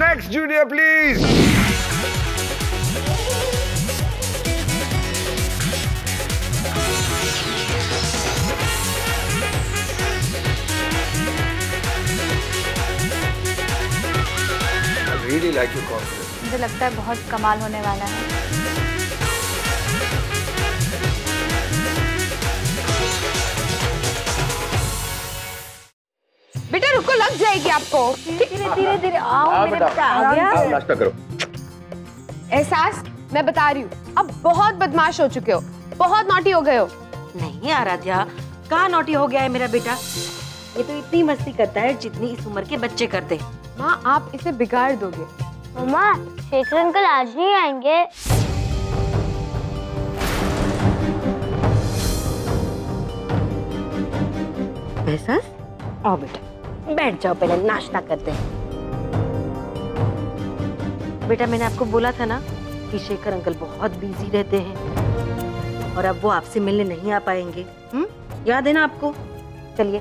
Next, Junior, please. I really like your confidence. मुझे लगता है बहुत कमाल होने वाला है. बेटा रुको, लग जाएगी आपको. धीरे धीरे धीरे आओ मेरे बेटा. आ गया. नाश्ता करो. एहसास, मैं बता रही हूँ, अब बहुत बदमाश हो चुके हो, बहुत नॉटी हो गए हो. नहीं आराध्या, कहाँ नॉटी हो गया है मेरा बेटा? ये तो इतनी मस्ती करता है जितनी इस उम्र के बच्चे करते हैं. माँ, आप इसे बिगाड़ दोगे. मामा, शेखर अंकल आज नहीं आएंगे. एहसास, आओ बेटा, बैठ जाओ, पहले नाश्ता करते हैं. बेटा मैंने आपको बोला था ना कि शेखर अंकल बहुत बिजी रहते हैं और अब वो आपसे मिलने नहीं आ पाएंगे. याद है ना आपको? चलिए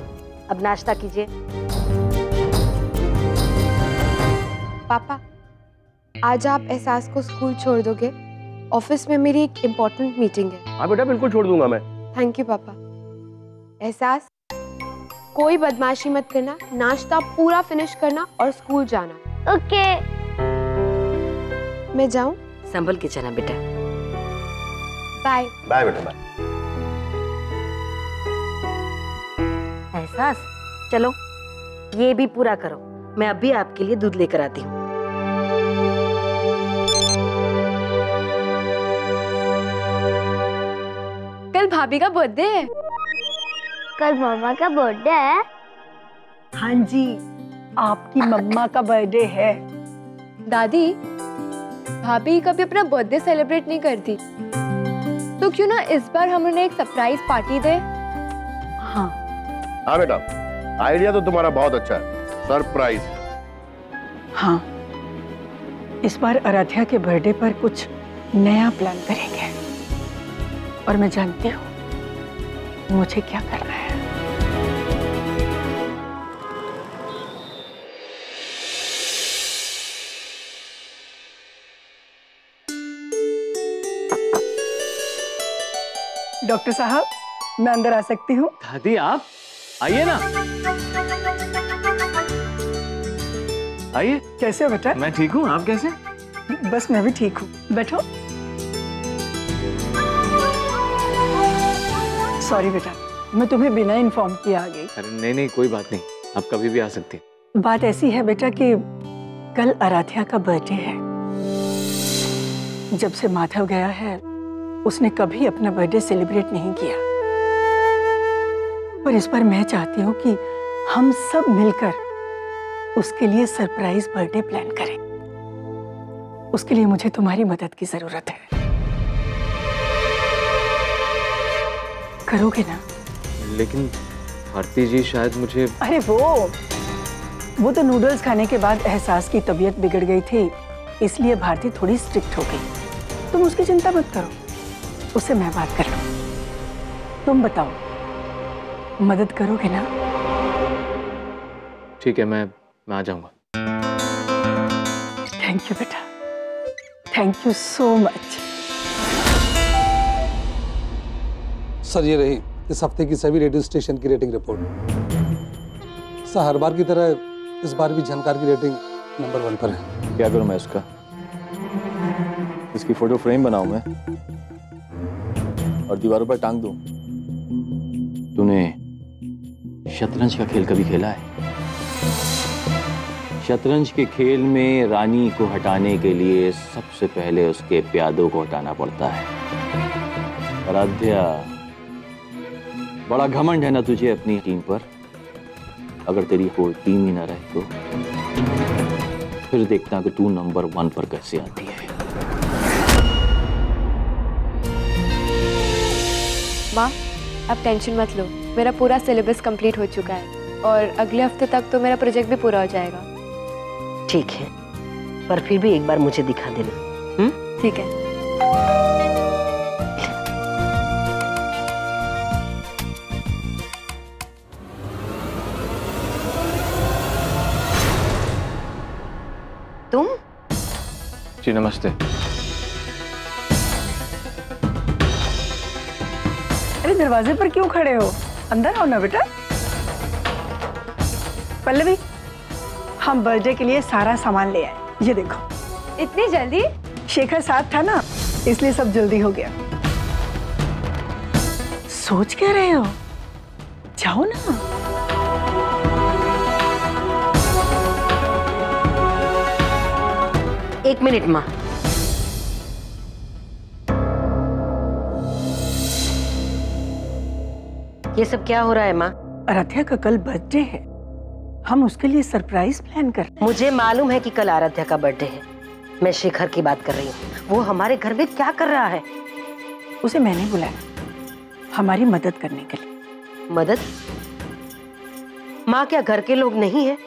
अब नाश्ता कीजिए. पापा, आज आप एहसास को स्कूल छोड़ दोगे? ऑफिस में मेरी एक इम्पोर्टेंट मीटिंग है. हाँ बेटा, बिल्कुल छोड़ दूंगा मैं. थैंक यू पापा. एहसास, कोई बदमाशी मत करना, नाश्ता पूरा फिनिश करना और स्कूल जाना. ओके. मैं जाऊं? संभल के जाना बेटा. बाय बाय बेटा, बाय. एहसास चलो, ये भी पूरा करो. मैं अभी आपके लिए दूध लेकर आती हूँ. कल भाभी का बर्थडे है. कल मम्मा का बर्थडे है. हाँ जी, आपकी मम्मा का बर्थडे है. दादी, भाभी कभी अपना बर्थडे सेलिब्रेट नहीं करती, तो क्यों ना इस बार हम उन्हें एक सरप्राइज पार्टी दे. हाँ हाँ बेटा, आइडिया तो तुम्हारा बहुत अच्छा है. सरप्राइज. हाँ, इस बार आराध्या के बर्थडे पर कुछ नया प्लान करेंगे. और मैं जानती हूँ मुझे क्या करना है. डॉक्टर साहब, मैं अंदर आ सकती हूँ? दादी आप आइए ना, आइए. कैसे हो बेटा? मैं ठीक हूँ, आप कैसे? बस मैं भी ठीक हूँ. बैठो. सॉरी बेटा, मैं तुम्हें बिना इन्फॉर्म किए आ गई. अरे नहीं नहीं, कोई बात नहीं, आप कभी भी आ सकती हैं. बात ऐसी है बेटा कि कल आराध्या का बर्थडे है. जब से माधव गया है उसने कभी अपना बर्थडे सेलिब्रेट नहीं किया. पर इस बार मैं चाहती हूँ कि हम सब मिलकर उसके लिए सरप्राइज बर्थडे प्लान करें. उसके लिए मुझे तुम्हारी मदद की जरूरत है. करोगे ना? लेकिन भारती जी शायद मुझे... अरे वो तो नूडल्स खाने के बाद एहसास की तबीयत बिगड़ गई थी, इसलिए भारती थोड़ी स्ट्रिक्ट हो गई. तुम उसकी चिंता मत करो, उससे मैं बात कर लूं. तुम बताओ, मदद करोगे ना? ठीक है, मैं आ जाऊंगा. थैंक यू बेटा, thank you so much. Sir ये रही इस हफ्ते की सभी रेडियो स्टेशन की रेटिंग रिपोर्ट. सर हर बार की तरह इस बार भी झनकार की रेटिंग नंबर 1 पर है. क्या करूं मैं इसका? इसकी फोटो फ्रेम बनाऊं मैं और दीवारों पर टांग दूं. तूने शतरंज का खेल कभी खेला है? शतरंज के खेल में रानी को हटाने के लिए सबसे पहले उसके प्यादों को हटाना पड़ता है. आराध्या, बड़ा घमंड है ना तुझे अपनी टीम पर? अगर तेरी कोई टीम ही ना रहे तो फिर देखता कि तू नंबर 1 पर कैसे आती है. माँ, अब टेंशन मत लो, मेरा पूरा सिलेबस कंप्लीट हो चुका है और अगले हफ्ते तक तो मेरा प्रोजेक्ट भी पूरा हो जाएगा. ठीक है, पर फिर भी एक बार मुझे दिखा देना. ठीक है. तुम? जी नमस्ते। अरे दरवाजे पर क्यों खड़े हो? अंदर आओ ना बेटा। पल्लवी, हम बर्थडे के लिए सारा सामान ले आए, ये देखो। इतनी जल्दी? शेखर साथ था ना, इसलिए सब जल्दी हो गया। सोच क्या रहे हो? जाओ ना। एक मिनट माँ, ये सब क्या हो रहा है माँ? आराध्या का कल बर्थडे है, हम उसके लिए सरप्राइज प्लान कर रहे हैं। मुझे मालूम है कि कल आराध्या का बर्थडे है, मैं शेखर की बात कर रही हूँ। वो हमारे घर में क्या कर रहा है? उसे मैंने बुलाया हमारी मदद करने के लिए। मदद? माँ क्या घर के लोग नहीं है?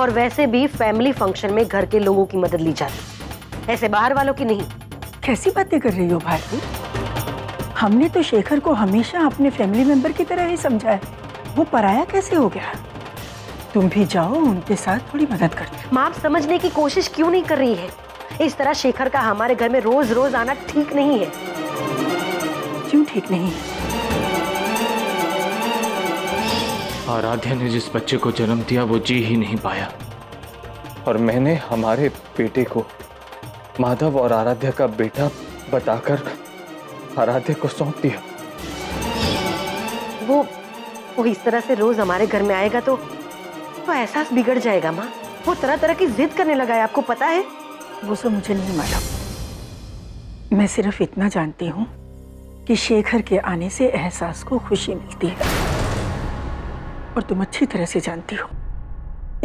और वैसे भी फैमिली फंक्शन में घर के लोगों की मदद ली जाती, ऐसे बाहर वालों की नहीं। कैसी बातें कर रही हो भारती? हमने तो शेखर को हमेशा अपने फैमिली मेंबर की तरह ही समझा है, वो पराया कैसे हो गया? तुम भी जाओ उनके साथ, थोड़ी मदद कर। माँ आप समझने की कोशिश क्यों नहीं कर रही है? इस तरह शेखर का हमारे घर में रोज रोज आना ठीक नहीं है। क्यों ठीक नहीं है? आराध्या ने जिस बच्चे को जन्म दिया वो जी ही नहीं पाया, और मैंने हमारे बेटे को माधव और आराध्या का बेटा बताकर आराध्या को सौंप दिया। वो इस तरह से रोज हमारे घर में आएगा तो एहसास बिगड़ जाएगा माँ। वो तरह तरह की जिद करने लगा है, आपको पता है? वो सब मुझे नहीं मालूम, मैं सिर्फ इतना जानती हूँ कि शेखर के आने से एहसास को खुशी मिलती है। और तुम अच्छी तरह से जानती हो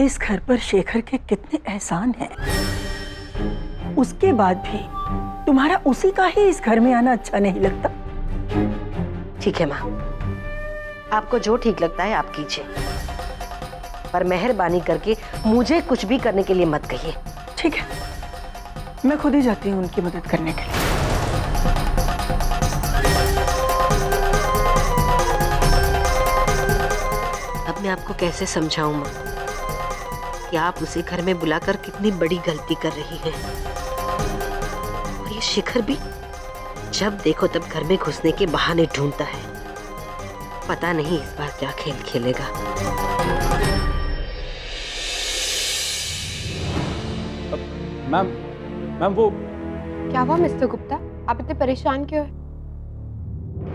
इस घर पर शेखर के कितने एहसान हैं। उसके बाद भी तुम्हारा उसी का ही इस घर में आना अच्छा नहीं लगता। ठीक है माँ, आपको जो ठीक लगता है आप कीजिए, पर मेहरबानी करके मुझे कुछ भी करने के लिए मत कहिए। ठीक है, मैं खुद ही जाती हूँ उनकी मदद करने के लिए। मैं आपको कैसे समझाऊं माँ कि आप उसे घर में बुलाकर कितनी बड़ी गलती कर रही हैं। और ये शिखर भी जब देखो तब घर में घुसने के बहाने ढूंढता है। पता नहीं इस बार क्या खेल खेलेगा। मैम वो क्या हुआ मिस्टर गुप्ता? आप इतने परेशान क्यों हैं?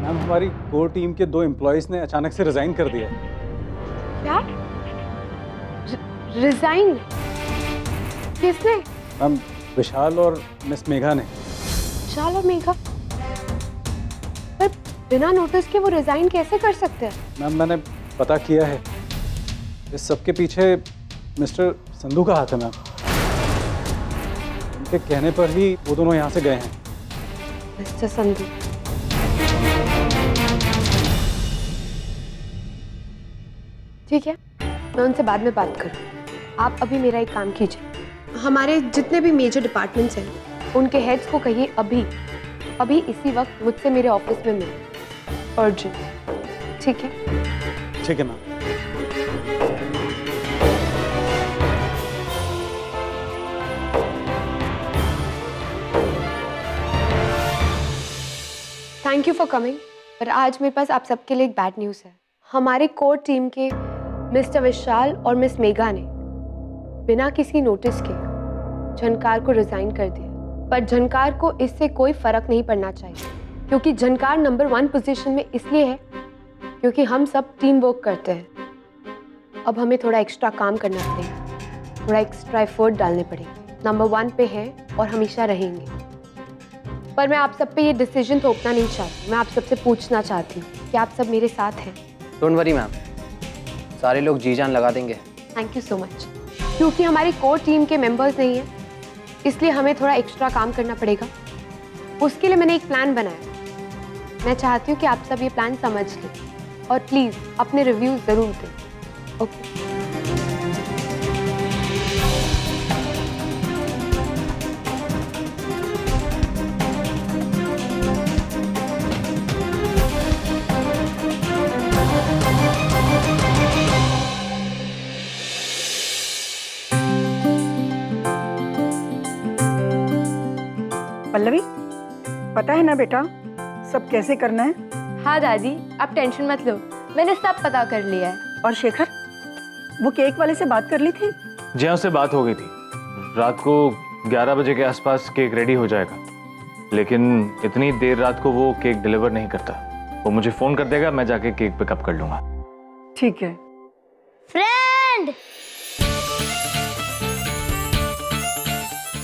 मैम हमारी कोर टीम के 2 एम्प्लॉइज ने अचानक से रिजाइन कर दिया। क्या? रिजाइन? किसने? मैम विशाल और मिस मेघा ने। विशाल और मेघा? पर बिना नोटिस के वो रिजाइन कैसे कर सकते हैं? मैम मैंने पता किया है, इस सब के पीछे मिस्टर संधू का हाथ है मैम। उनके कहने पर ही वो दोनों यहाँ से गए हैं। मिस्टर संधू? ठीक है, मैं उनसे बाद में बात करूँ। आप अभी मेरा एक काम कीजिए, हमारे जितने भी मेजर डिपार्टमेंट्स हैं उनके हेड्स को कहिए अभी इसी वक्त मुझसे मेरे ऑफिस में मिलें। अर्जेंट। ठीक है? ठीक है ma'am. Thank you for coming, पर आज मेरे पास आप सबके लिए एक बैड न्यूज़ है। हमारे कोर टीम के मिस्टर विशाल और मिस मेघा ने बिना किसी नोटिस के झनकार को रिजाइन कर दिया। पर झनकार को इससे कोई फर्क नहीं पड़ना चाहिए, क्योंकि झनकार नंबर 1 पोजीशन में इसलिए है क्योंकि हम सब टीम वर्क करते हैं। अब हमें थोड़ा एक्स्ट्रा काम करना पड़ेगा, थोड़ा एक्स्ट्रा एफर्ट डालने पड़ेंगे। नंबर 1 पे हैं और हमेशा रहेंगे। पर मैं आप सब पे ये डिसीजन थोपना नहीं चाहती, मैं आप सबसे पूछना चाहती हूँ कि आप सब मेरे साथ हैं? डोंट वरी मैम, सारे लोग जी जान लगा देंगे। Thank you so much. क्योंकि हमारी कोर टीम के मेंबर्स नहीं है इसलिए हमें थोड़ा एक्स्ट्रा काम करना पड़ेगा। उसके लिए मैंने एक प्लान बनाया, मैं चाहती हूँ कि आप सब ये प्लान समझ लें और प्लीज़ अपने रिव्यू ज़रूर दें। ओके? पल्लवी, पता है ना बेटा सब कैसे करना है? हाँ दादी, आप टेंशन मत लो, मैंने सब पता कर लिया है। और शेखर, वो केक वाले से बात कर ली थी? जी हाँ, उससे बात हो गई थी। रात को 11 बजे के आसपास केक रेडी हो जाएगा, लेकिन इतनी देर रात को वो केक डिलीवर नहीं करता। वो मुझे फोन कर देगा, मैं जाके केक पिकअप कर लूंगा। ठीक है। फ्रेंड!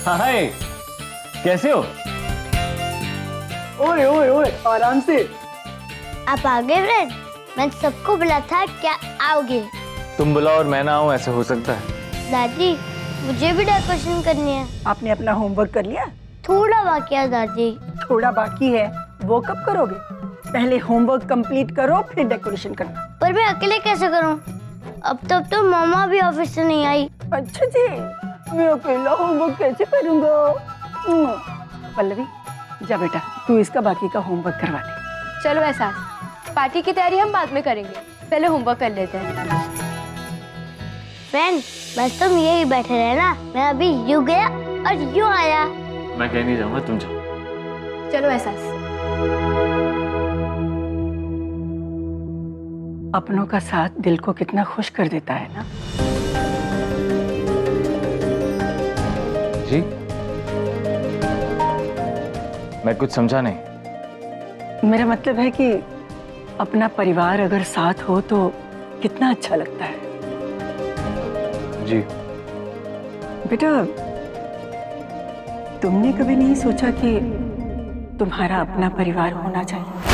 हाय, कैसे हो? ओए ओए ओए, आराम से। आप आ गए फ्रेंड? मैंने सबको बुला था, क्या आओगे? तुम बुलाओ और मैं ना आऊँ, ऐसे हो सकता है? दादी, मुझे भी डेकोरेशन करनी है। आपने अपना होमवर्क कर लिया? थोड़ा बाकी है दादी। थोड़ा बाकी है, वो कब करोगे? पहले होमवर्क कंप्लीट करो, फिर डेकोरेशन करना। पर मैं अकेले कैसे करूं? अब तब तो मामा भी ऑफिस से नहीं आई। अच्छा जी, मैं अकेला होमवर्क कैसे करूंगा? पल्लवी, जा बेटा, तू इसका बाकी का होमवर्क करवा दे। चलो एहसास, पार्टी की तैयारी हम बाद में करेंगे, पहले होमवर्क कर लेते हैं। फ्रेंड, बस तुम यही बैठे रहना, मैं अभी यूं गया और यूं आया। मैं कहीं नहीं जाऊंगा, तुम जाओ। चलो एहसास। अपनों का साथ दिल को कितना खुश कर देता है ना। जी, मैं कुछ समझा नहीं। मेरा मतलब है कि अपना परिवार अगर साथ हो तो कितना अच्छा लगता है। जी बेटा, तुमने कभी नहीं सोचा कि तुम्हारा अपना परिवार होना चाहिए?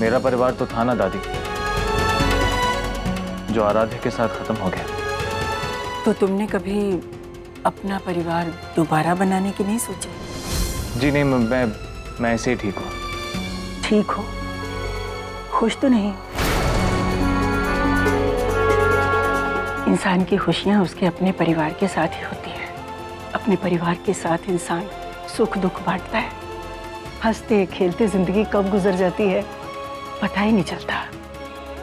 मेरा परिवार तो था ना दादी, जो आराध्या के साथ खत्म हो गया। तो तुमने कभी अपना परिवार दोबारा बनाने की नहीं सोची? जी नहीं, मैं ऐसे ही ठीक हूँ। ठीक हो? खुश तो नहीं? इंसान की खुशियाँ उसके अपने परिवार के साथ ही होती है। अपने परिवार के साथ इंसान सुख दुख बांटता है। हंसते खेलते जिंदगी कब गुजर जाती है पता ही नहीं चलता।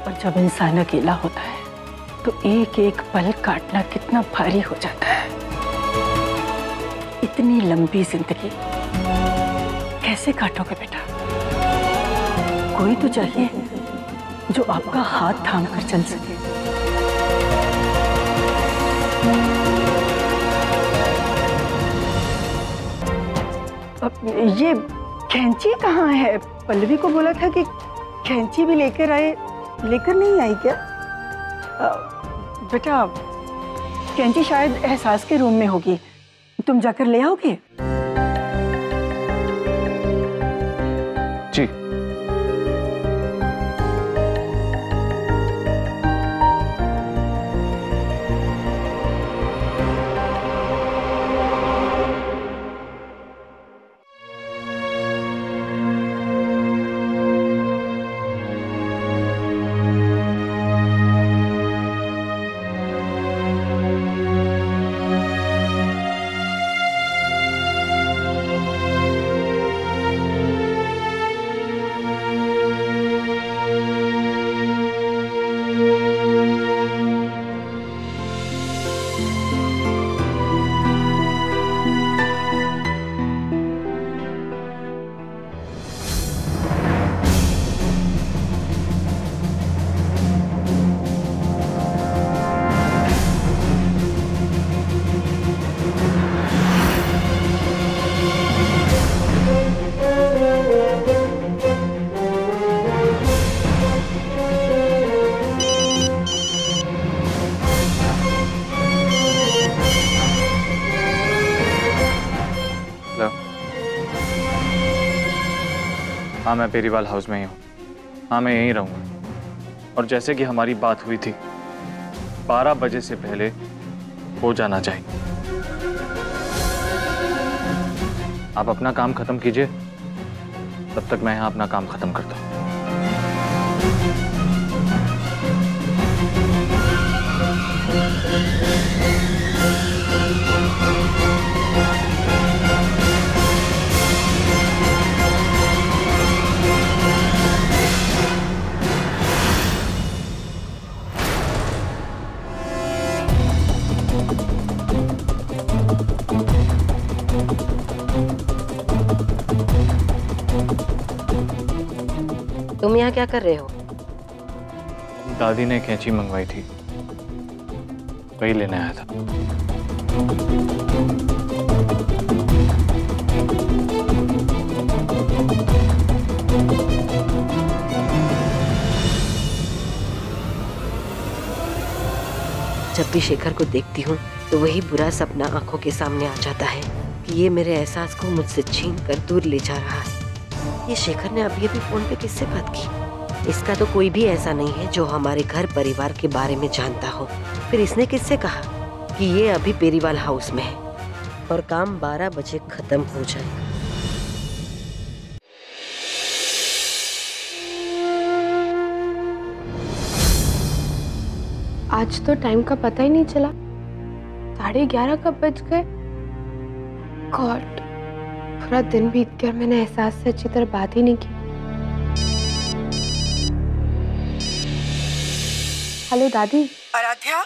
और जब इंसान अकेला होता है तो एक एक पल काटना कितना भारी हो जाता है। इतनी लंबी जिंदगी कैसे काटोगे बेटा? कोई तो चाहिए जो आपका हाथ थाम कर चल सके। अब ये कैंची कहाँ है? पल्लवी को बोला था कि कैंची भी लेकर आए, लेकर नहीं आई क्या? बेटा, कैंची शायद एहसास के रूम में होगी, तुम जाकर ले आओगे? जी। हाँ, मैं पेरीवाल हाउस में ही हूँ। हाँ, मैं यहीं रहूँगा, और जैसे कि हमारी बात हुई थी 12 बजे से पहले हो जाना चाहिए। आप अपना काम खत्म कीजिए, तब तक मैं यहाँ अपना काम खत्म करता हूँ। तुम यहाँ क्या कर रहे हो? दादी ने कैंची मंगवाई थी, वही लेने आया था। जब भी शेखर को देखती हूँ तो वही बुरा सपना आंखों के सामने आ जाता है कि ये मेरे एहसास को मुझसे छीन कर दूर ले जा रहा है। ये शेखर ने अभी अभी फोन पे किससे बात की? इसका तो कोई भी ऐसा नहीं है जो हमारे घर परिवार के बारे में जानता हो। फिर इसने किससे कहा कि ये अभी पेरीवाल हाउस में है और काम 12 बजे खत्म हो जाएगा? आज तो टाइम का पता ही नहीं चला, 11:30 कब बज गए? गॉड, पूरा दिन बीत गया, मैंने एहसास से अच्छी तरह बात ही नहीं की। हेलो दादी। आराध्या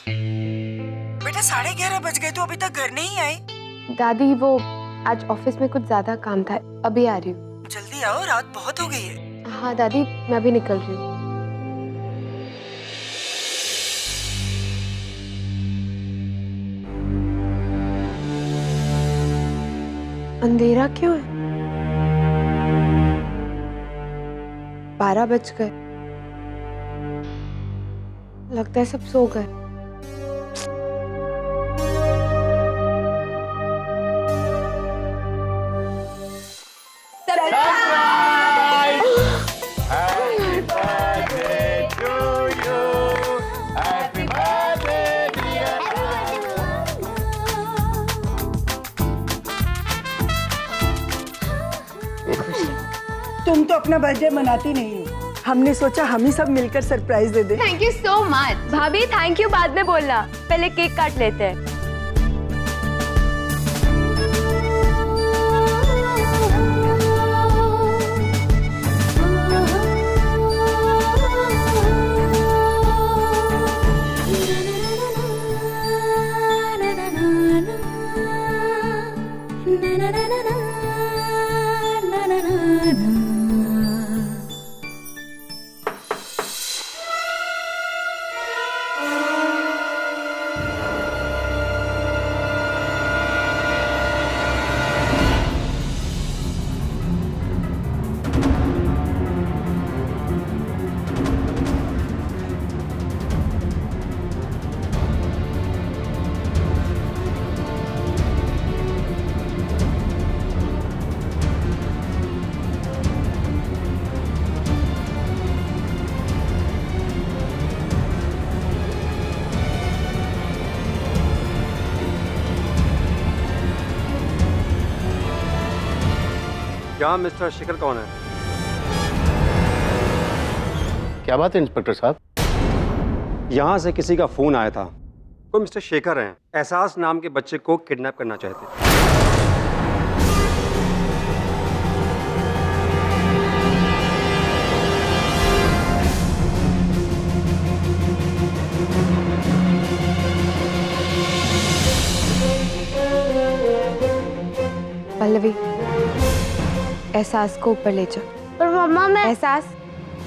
बेटा, 11:30 बज गए, तू अभी तक घर नहीं आई? दादी वो आज ऑफिस में कुछ ज्यादा काम था, अभी आ रही हूँ। जल्दी आओ, रात बहुत हो गई है। हाँ दादी, मैं भी निकल रही हूँ। अंधेरा क्यों है? 12 बज गए, लगता है सब सो गए। तुम तो अपना बर्थडे मनाती नहीं हो, हमने सोचा हम ही सब मिलकर सरप्राइज दे दें। थैंक यू सो मच भाभी। थैंक यू बाद में बोलना, पहले केक काट लेते हैं। यहाँ मिस्टर शिखर कौन है? क्या बात है इंस्पेक्टर साहब? यहाँ से किसी का फोन आया था, कोई मिस्टर शेखर हैं, एहसास नाम के बच्चे को किडनैप करना चाहते थे। पल्लवी, एहसास को ऊपर ले जाओ। पर मम्मा मैं। एहसास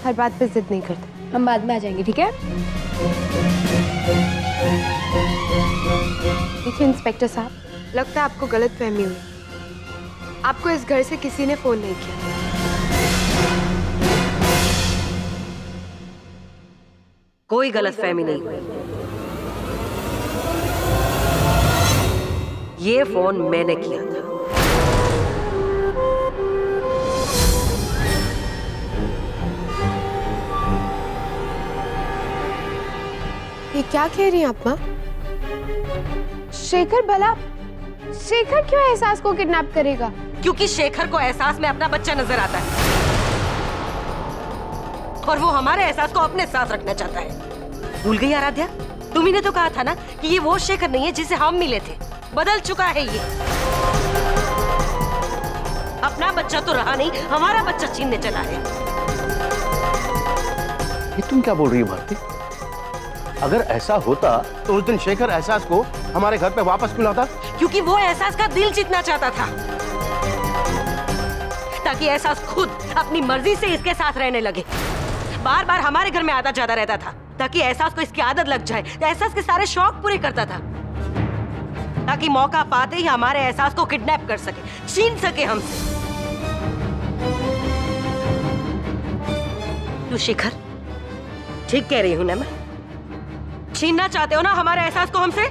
हर बात पे जिद नहीं करते, हम बाद में आ जाएंगे, ठीक है? देखिए इंस्पेक्टर साहब, लगता है आपको गलत फहमी हुई। आपको इस घर से किसी ने फोन नहीं किया। कोई गलत फहमी नहीं हुई, ये फोन मैंने किया था। ये क्या कह रही हैं आप माँ? शेखर भला, शेखर क्यों एहसास को किडनैप करेगा? क्योंकि शेखर को एहसास में अपना बच्चा नजर आता है और वो हमारे एहसास को अपने साथ रखना चाहता है। भूल गई आराध्या, तुम्ही ने तो कहा था ना कि ये वो शेखर नहीं है जिसे हम मिले थे, बदल चुका है ये। अपना बच्चा तो रहा नहीं, हमारा बच्चा छीनने चला है। ये तुम क्या बोल रही हो भारती? अगर ऐसा होता तो उस दिन शेखर एहसास को हमारे घर पे वापस क्यों लाता? क्योंकि वो एहसास का दिल जीतना चाहता था, ताकि एहसास खुद अपनी मर्जी से इसके साथ रहने लगे। बार बार हमारे घर में आता जाता रहता था ताकि एहसास को इसकी आदत लग जाए। एहसास के सारे शौक पूरे करता था ताकि मौका पाते ही हमारे एहसास को किडनैप कर सके, छीन सके हमसे। तू शिखर ठीक कह रही हूं ना मैं? छीनना चाहते हो ना हमारे एहसास को हमसे?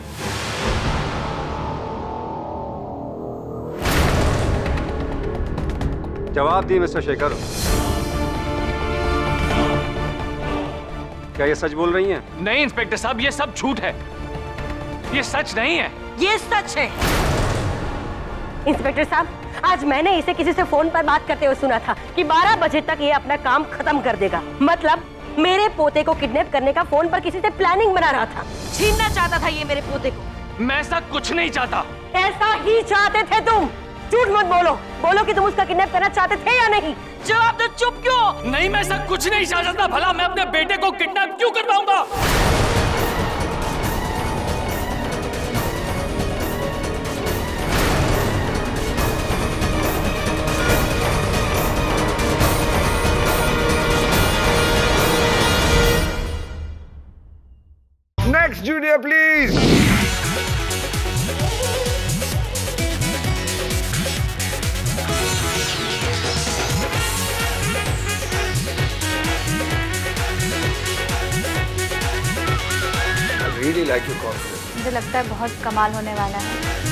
जवाब दी मिस्टर शेखर, क्या ये सच बोल रही हैं? नहीं इंस्पेक्टर साहब, ये सब झूठ है, ये सच नहीं है। ये सच है इंस्पेक्टर साहब, आज मैंने इसे किसी से फोन पर बात करते हुए सुना था कि 12 बजे तक ये अपना काम खत्म कर देगा। मतलब मेरे पोते को किडनैप करने का फोन पर किसी से प्लानिंग बना रहा था, छीनना चाहता था ये मेरे पोते को। मैं ऐसा कुछ नहीं चाहता। ऐसा ही चाहते थे तुम, झूठ मत बोलो। बोलो कि तुम उसका किडनैप करना चाहते थे या नहीं? जवाब तो चुप क्यों? नहीं मैं ऐसा कुछ नहीं चाहता था, भला मैं अपने बेटे को किडनैप क्यों करवाऊंगा? Next junior please. मुझे लगता है बहुत कमाल होने वाला है।